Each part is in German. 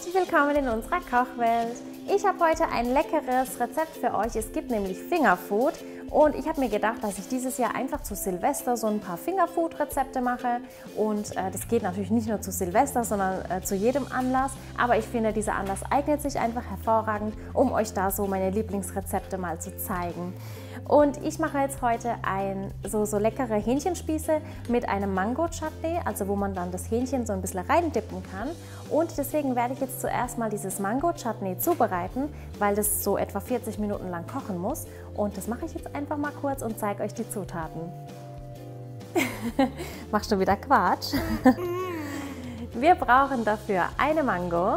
Herzlich willkommen in unserer Kochwelt. Ich habe heute ein leckeres Rezept für euch. Es gibt nämlich Fingerfood und ich habe mir gedacht, dass ich dieses Jahr einfach zu Silvester so ein paar Fingerfood-Rezepte mache. Und das geht natürlich nicht nur zu Silvester, sondern zu jedem Anlass. Aber ich finde, dieser Anlass eignet sich einfach hervorragend, um euch da so meine Lieblingsrezepte mal zu zeigen. Und ich mache jetzt heute so leckere Hähnchenspieße mit einem Mango-Chutney, also wo man dann das Hähnchen so ein bisschen reindippen kann. Und deswegen werde ich jetzt zuerst mal dieses Mango-Chutney zubereiten, weil das so etwa 40 Minuten lang kochen muss. Und das mache ich jetzt einfach mal kurz und zeige euch die Zutaten. Machst du wieder Quatsch? Wir brauchen dafür eine Mango,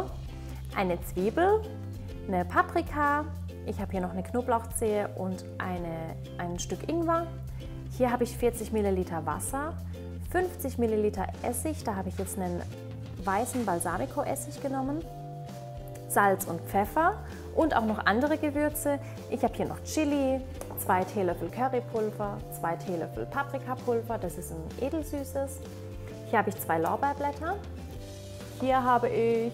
eine Zwiebel, eine Paprika. Ich habe hier noch eine Knoblauchzehe und ein Stück Ingwer. Hier habe ich 40 Milliliter Wasser, 50 Milliliter Essig, da habe ich jetzt einen weißen Balsamico-Essig genommen, Salz und Pfeffer und auch noch andere Gewürze. Ich habe hier noch Chili, 2 Teelöffel Currypulver, 2 Teelöffel Paprikapulver, das ist ein edelsüßes. Hier habe ich 2 Lorbeerblätter. Hier habe ich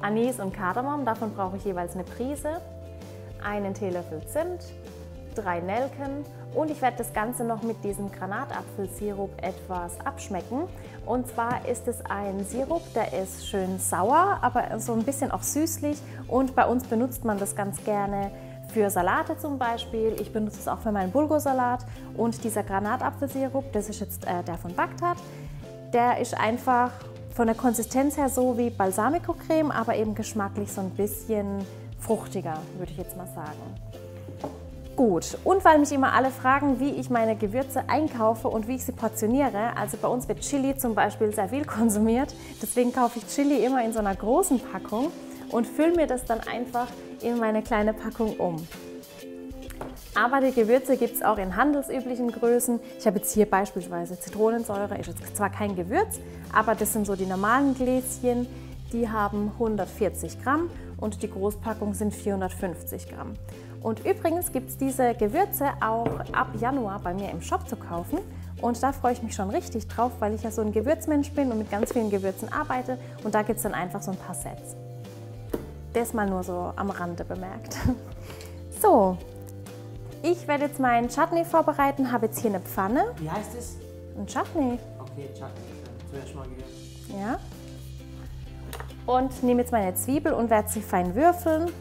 Anis und Kardamom, davon brauche ich jeweils eine Prise. Einen Teelöffel Zimt, 3 Nelken und ich werde das Ganze noch mit diesem Granatapfelsirup etwas abschmecken. Und zwar ist es ein Sirup, der ist schön sauer, aber so ein bisschen auch süßlich und bei uns benutzt man das ganz gerne für Salate zum Beispiel. Ich benutze es auch für meinen Bulgursalat und dieser Granatapfelsirup, das ist jetzt der von Baktat, der ist einfach von der Konsistenz her so wie Balsamico-Creme, aber eben geschmacklich so ein bisschen fruchtiger, würde ich jetzt mal sagen. Gut, und weil mich immer alle fragen, wie ich meine Gewürze einkaufe und wie ich sie portioniere, also bei uns wird Chili zum Beispiel sehr viel konsumiert, deswegen kaufe ich Chili immer in so einer großen Packung und fülle mir das dann einfach in meine kleine Packung um. Aber die Gewürze gibt es auch in handelsüblichen Größen. Ich habe jetzt hier beispielsweise Zitronensäure, ist jetzt zwar kein Gewürz, aber das sind so die normalen Gläschen, die haben 140 Gramm. Und die Großpackung sind 450 Gramm. Und übrigens gibt es diese Gewürze auch ab Januar bei mir im Shop zu kaufen. Und da freue ich mich schon richtig drauf, weil ich ja so ein Gewürzmensch bin und mit ganz vielen Gewürzen arbeite. Und da gibt es dann einfach so ein paar Sets. Das mal nur so am Rande bemerkt. So, ich werde jetzt meinen Chutney vorbereiten, habe jetzt hier eine Pfanne. Wie heißt es? Ein Chutney. Okay, Chutney. Zuerst mal gehört. Ja. Und nehme jetzt meine Zwiebel und werde sie fein würfeln.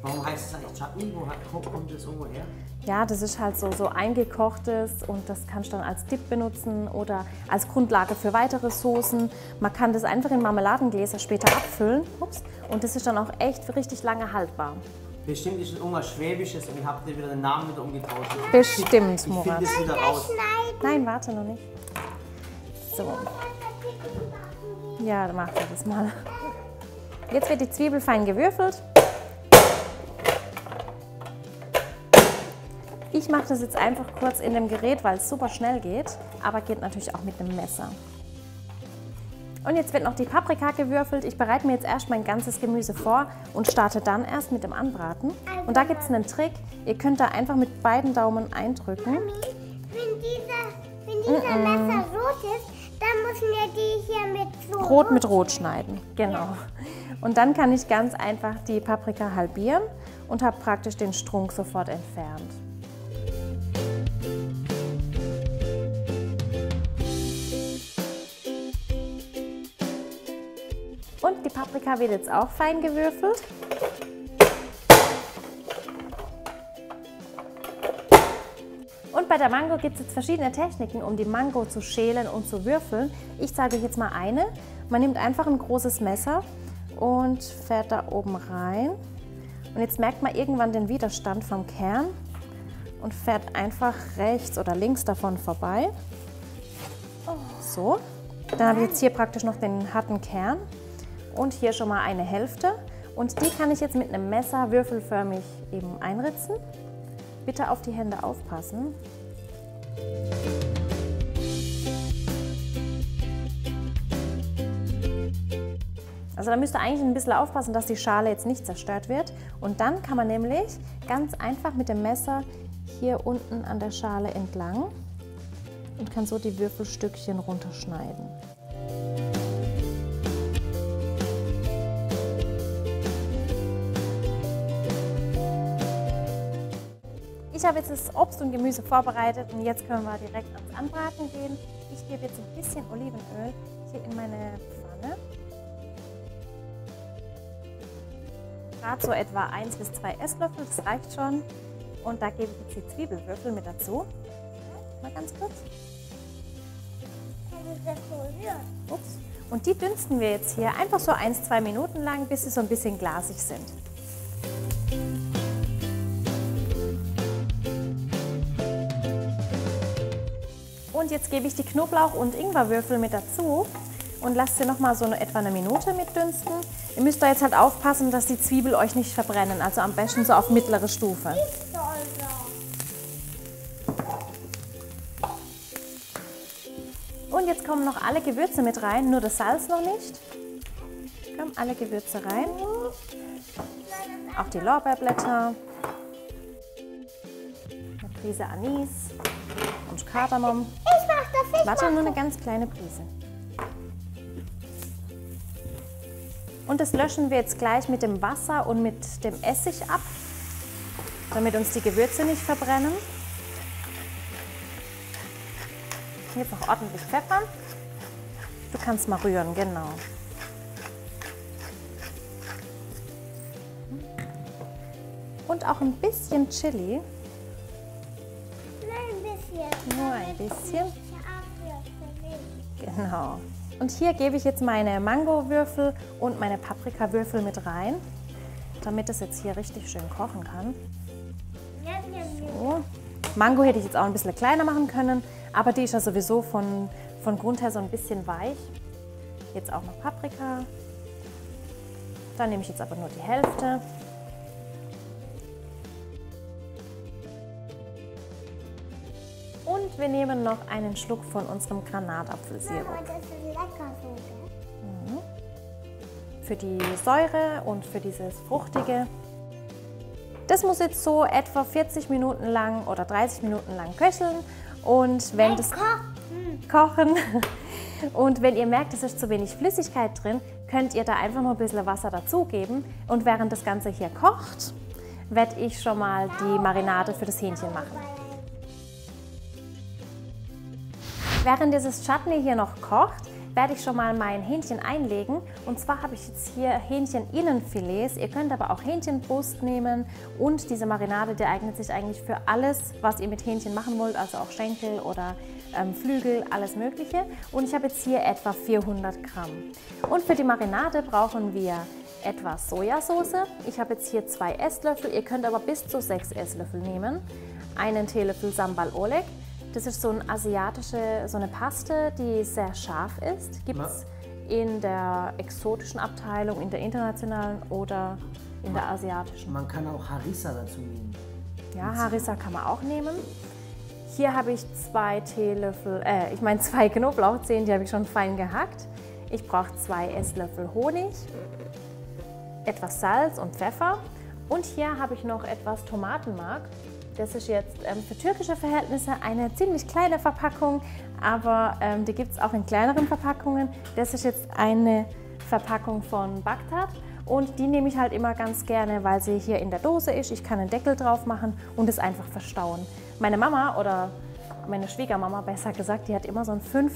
Warum heißt es eigentlich Chutney? Wo kommt das irgendwo her? Ja, das ist halt so eingekochtes und das kannst du dann als Dip benutzen oder als Grundlage für weitere Soßen. Man kann das einfach in Marmeladengläser später abfüllen. Ups. Und das ist dann auch echt richtig lange haltbar. Bestimmt ist es irgendwas Schwäbisches und habt ihr wieder den Namen wieder umgetauscht. Bestimmt, ich Murat. Ich finde das wieder raus. Nein, warte noch nicht. So. Ja, dann macht er das mal. Jetzt wird die Zwiebel fein gewürfelt. Ich mache das jetzt einfach kurz in dem Gerät, weil es super schnell geht, aber geht natürlich auch mit einem Messer. Und jetzt wird noch die Paprika gewürfelt. Ich bereite mir jetzt erst mein ganzes Gemüse vor und starte dann erst mit dem Anbraten. Und da gibt es einen Trick. Ihr könnt da einfach mit beiden Daumen eindrücken. Mami, wenn dieser Messer rot ist, dann müssen wir die hier mit Rot schneiden, genau. Und dann kann ich ganz einfach die Paprika halbieren und habe praktisch den Strunk sofort entfernt. Und die Paprika wird jetzt auch fein gewürfelt. Und bei der Mango gibt es jetzt verschiedene Techniken, um die Mango zu schälen und zu würfeln. Ich zeige euch jetzt mal eine. Man nimmt einfach ein großes Messer und fährt da oben rein. Und jetzt merkt man irgendwann den Widerstand vom Kern und fährt einfach rechts oder links davon vorbei. So, dann habe ich jetzt hier praktisch noch den harten Kern und hier schon mal eine Hälfte. Und die kann ich jetzt mit einem Messer würfelförmig eben einritzen. Bitte auf die Hände aufpassen. Also da müsst ihr eigentlich ein bisschen aufpassen, dass die Schale jetzt nicht zerstört wird. Und dann kann man nämlich ganz einfach mit dem Messer hier unten an der Schale entlang und kann so die Würfelstückchen runterschneiden. Ich habe jetzt das Obst und Gemüse vorbereitet und jetzt können wir direkt ans Anbraten gehen. Ich gebe jetzt ein bisschen Olivenöl hier in meine Pfanne. Gerade so etwa 1 bis 2 Esslöffel, das reicht schon. Und da gebe ich jetzt die Zwiebelwürfel mit dazu. Mal ganz kurz. Ups. Und die dünsten wir jetzt hier einfach so 1-2 Minuten lang, bis sie so ein bisschen glasig sind. Und jetzt gebe ich die Knoblauch- und Ingwerwürfel mit dazu und lasst sie nochmal so etwa eine Minute mitdünsten. Ihr müsst da jetzt halt aufpassen, dass die Zwiebel euch nicht verbrennen, also am besten so auf mittlere Stufe. Und jetzt kommen noch alle Gewürze mit rein, nur das Salz noch nicht. Kommen alle Gewürze rein, auch die Lorbeerblätter, eine Prise Anis und Kardamom. Warte, nur eine ganz kleine Prise. Und das löschen wir jetzt gleich mit dem Wasser und mit dem Essig ab, damit uns die Gewürze nicht verbrennen. Jetzt noch ordentlich Pfeffer. Du kannst mal rühren, genau. Und auch ein bisschen Chili. Nur ein bisschen. Genau. Und hier gebe ich jetzt meine Mangowürfel und meine Paprikawürfel mit rein, damit es jetzt hier richtig schön kochen kann. So. Mango hätte ich jetzt auch ein bisschen kleiner machen können, aber die ist ja sowieso von Grund her so ein bisschen weich. Jetzt auch noch Paprika. Da nehme ich jetzt aber nur die Hälfte. Und wir nehmen noch einen Schluck von unserem Granatapfelsirup. Mama, das ist lecker so, gell? Für die Säure und für dieses Fruchtige. Das muss jetzt so etwa 40 Minuten lang oder 30 Minuten lang köcheln und wenn das kochen und wenn ihr merkt, es ist zu wenig Flüssigkeit drin, könnt ihr da einfach noch ein bisschen Wasser dazugeben und während das Ganze hier kocht, werde ich schon mal die Marinade für das Hähnchen machen. Während dieses Chutney hier noch kocht, werde ich schon mal mein Hähnchen einlegen. Und zwar habe ich jetzt hier Hähncheninnenfilets. Ihr könnt aber auch Hähnchenbrust nehmen und diese Marinade, die eignet sich eigentlich für alles, was ihr mit Hähnchen machen wollt, also auch Schenkel oder Flügel, alles Mögliche. Und ich habe jetzt hier etwa 400 Gramm. Und für die Marinade brauchen wir etwas Sojasauce. Ich habe jetzt hier 2 Esslöffel, ihr könnt aber bis zu 6 Esslöffel nehmen. Einen Teelöffel Sambal Olek. Das ist so eine asiatische, so eine Paste, die sehr scharf ist. Gibt es in der exotischen Abteilung, in der internationalen oder in der asiatischen. Man kann auch Harissa dazu nehmen. Ja, Harissa kann man auch nehmen. Hier habe ich 2 Knoblauchzehen, die habe ich schon fein gehackt. Ich brauche 2 Esslöffel Honig, etwas Salz und Pfeffer. Und hier habe ich noch etwas Tomatenmark. Das ist jetzt für türkische Verhältnisse eine ziemlich kleine Verpackung, aber die gibt es auch in kleineren Verpackungen. Das ist jetzt eine Verpackung von Baktat und die nehme ich halt immer ganz gerne, weil sie hier in der Dose ist. Ich kann einen Deckel drauf machen und es einfach verstauen. Meine Mama oder meine Schwiegermama besser gesagt, die hat immer so ein 5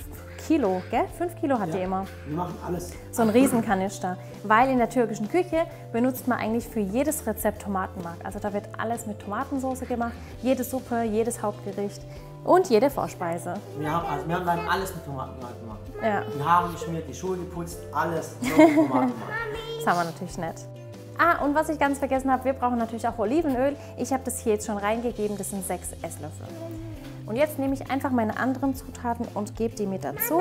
Kilo, gell? 5 Kilo hat die immer. Wir machen alles. So ein Riesenkanister, weil in der türkischen Küche benutzt man eigentlich für jedes Rezept Tomatenmark. Also da wird alles mit Tomatensauce gemacht, jede Suppe, jedes Hauptgericht und jede Vorspeise. Wir haben dann alles mit Tomatenmark gemacht. Ja. Die Haare geschmiert, die Schuhe geputzt, alles mit Tomatenmark. Das haben wir natürlich nicht. Ah, und was ich ganz vergessen habe, wir brauchen natürlich auch Olivenöl. Ich habe das hier jetzt schon reingegeben, das sind 6 Esslöffel. Und jetzt nehme ich einfach meine anderen Zutaten und gebe die mit dazu.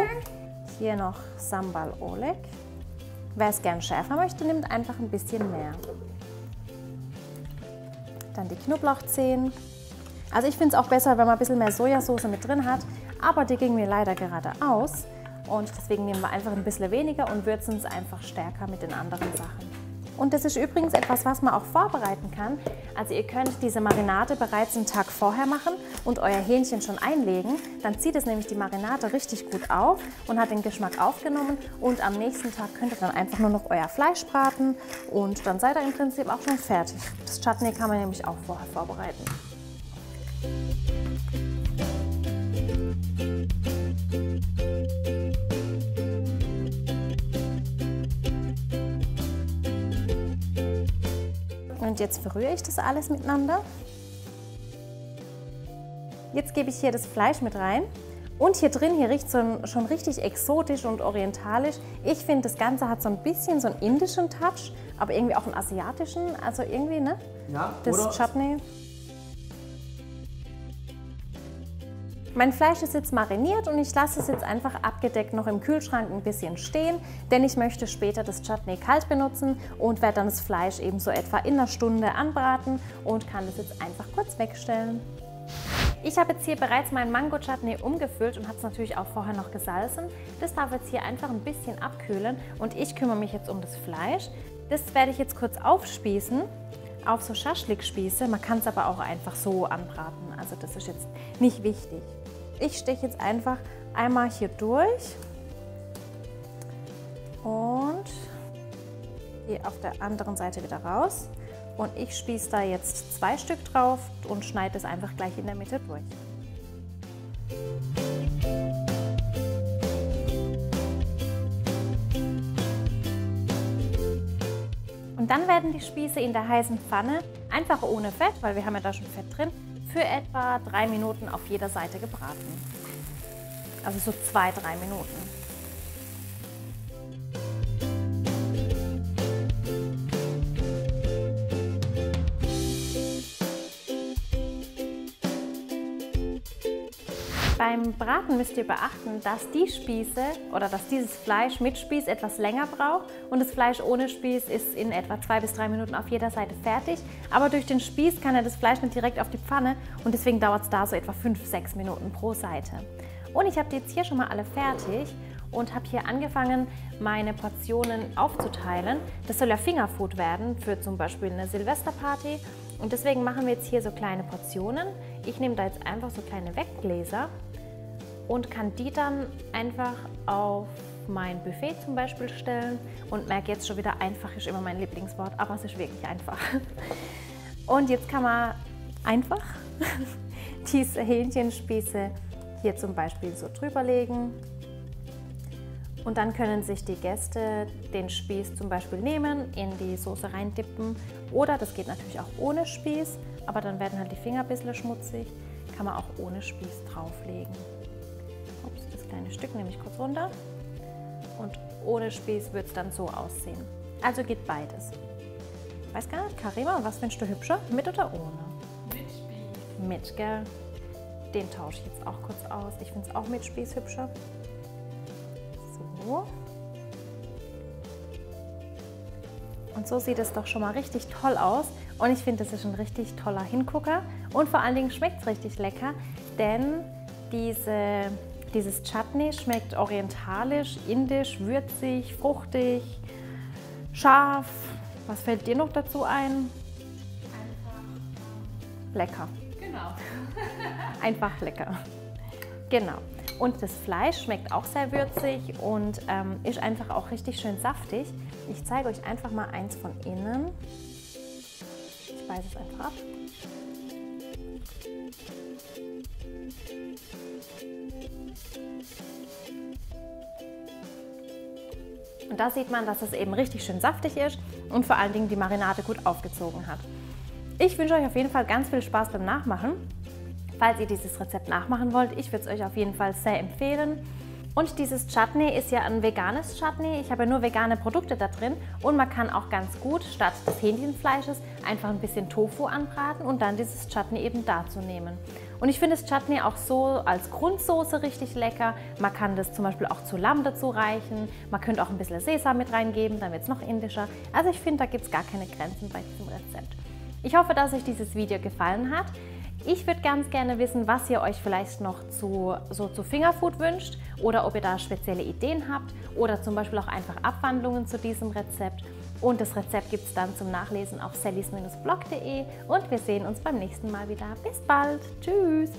Hier noch Sambal Olek. Wer es gern schärfer möchte, nimmt einfach ein bisschen mehr. Dann die Knoblauchzehen. Also ich finde es auch besser, wenn man ein bisschen mehr Sojasauce mit drin hat, aber die ging mir leider gerade aus. Und deswegen nehmen wir einfach ein bisschen weniger und würzen es einfach stärker mit den anderen Sachen. Und das ist übrigens etwas, was man auch vorbereiten kann. Also ihr könnt diese Marinade bereits einen Tag vorher machen und euer Hähnchen schon einlegen. Dann zieht es nämlich die Marinade richtig gut auf und hat den Geschmack aufgenommen. Und am nächsten Tag könnt ihr dann einfach nur noch euer Fleisch braten und dann seid ihr im Prinzip auch schon fertig. Das Chutney kann man nämlich auch vorher vorbereiten. Und jetzt verrühre ich das alles miteinander. Jetzt gebe ich hier das Fleisch mit rein. Und hier drin, hier riecht es schon richtig exotisch und orientalisch. Ich finde, das Ganze hat so ein bisschen so einen indischen Touch, aber irgendwie auch einen asiatischen, also irgendwie, ne? Ja, das Chutney. Mein Fleisch ist jetzt mariniert und ich lasse es jetzt einfach abgedeckt noch im Kühlschrank ein bisschen stehen, denn ich möchte später das Chutney kalt benutzen und werde dann das Fleisch eben so etwa in einer Stunde anbraten und kann das jetzt einfach kurz wegstellen. Ich habe jetzt hier bereits meinen Mango-Chutney umgefüllt und habe es natürlich auch vorher noch gesalzen. Das darf jetzt hier einfach ein bisschen abkühlen und ich kümmere mich jetzt um das Fleisch. Das werde ich jetzt kurz aufspießen, auf so Schaschlik-Spieße. Man kann es aber auch einfach so anbraten, also das ist jetzt nicht wichtig. Ich steche jetzt einfach einmal hier durch und gehe auf der anderen Seite wieder raus. Und ich spieße da jetzt 2 Stück drauf und schneide es einfach gleich in der Mitte durch. Und dann werden die Spieße in der heißen Pfanne, einfach ohne Fett, weil wir haben ja da schon Fett drin, für etwa 3 Minuten auf jeder Seite gebraten. Also so 2–3 Minuten. Beim Braten müsst ihr beachten, dass die Spieße oder dass dieses Fleisch mit Spieß etwas länger braucht und das Fleisch ohne Spieß ist in etwa 2–3 Minuten auf jeder Seite fertig. Aber durch den Spieß kann ja das Fleisch nicht direkt auf die Pfanne und deswegen dauert es da so etwa 5–6 Minuten pro Seite. Und ich habe die jetzt hier schon mal alle fertig und habe hier angefangen, meine Portionen aufzuteilen. Das soll ja Fingerfood werden für zum Beispiel eine Silvesterparty und deswegen machen wir jetzt hier so kleine Portionen. Ich nehme da jetzt einfach so kleine Weggläser und kann die dann einfach auf mein Buffet zum Beispiel stellen und merke jetzt schon wieder, einfach ist immer mein Lieblingswort, aber es ist wirklich einfach. Und jetzt kann man einfach diese Hähnchenspieße hier zum Beispiel so drüber legen und dann können sich die Gäste den Spieß zum Beispiel nehmen, in die Soße reindippen oder das geht natürlich auch ohne Spieß, aber dann werden halt die Finger ein bisschen schmutzig, kann man auch ohne Spieß drauflegen. Kleine Stück nehme ich kurz runter und ohne Spieß wird es dann so aussehen. Also geht beides. Weiß gar nicht, Karima, was findest du hübscher? Mit oder ohne? Mit Spieß. Mit, gell? Den tausche ich jetzt auch kurz aus. Ich finde es auch mit Spieß hübscher. So. Und so sieht es doch schon mal richtig toll aus. Und ich finde, das ist ein richtig toller Hingucker. Und vor allen Dingen schmeckt es richtig lecker, denn dieses Chutney schmeckt orientalisch, indisch, würzig, fruchtig, scharf. Was fällt dir noch dazu ein? Einfach lecker. Genau. Einfach lecker. Genau. Und das Fleisch schmeckt auch sehr würzig und ist einfach auch richtig schön saftig. Ich zeige euch einfach mal eins von innen. Ich beiße es einfach ab. Und da sieht man, dass es eben richtig schön saftig ist und vor allen Dingen die Marinade gut aufgezogen hat. Ich wünsche euch auf jeden Fall ganz viel Spaß beim Nachmachen. Falls ihr dieses Rezept nachmachen wollt, ich würde es euch auf jeden Fall sehr empfehlen. Und dieses Chutney ist ja ein veganes Chutney. Ich habe ja nur vegane Produkte da drin und man kann auch ganz gut statt des Hähnchenfleisches einfach ein bisschen Tofu anbraten und dann dieses Chutney eben dazu nehmen. Und ich finde das Chutney auch so als Grundsoße richtig lecker. Man kann das zum Beispiel auch zu Lamm dazu reichen. Man könnte auch ein bisschen Sesam mit reingeben, dann wird es noch indischer. Also ich finde, da gibt es gar keine Grenzen bei diesem Rezept. Ich hoffe, dass euch dieses Video gefallen hat. Ich würde ganz gerne wissen, was ihr euch vielleicht noch zu Fingerfood wünscht oder ob ihr da spezielle Ideen habt oder zum Beispiel auch einfach Abwandlungen zu diesem Rezept. Und das Rezept gibt es dann zum Nachlesen auf sallys-blog.de und wir sehen uns beim nächsten Mal wieder. Bis bald. Tschüss.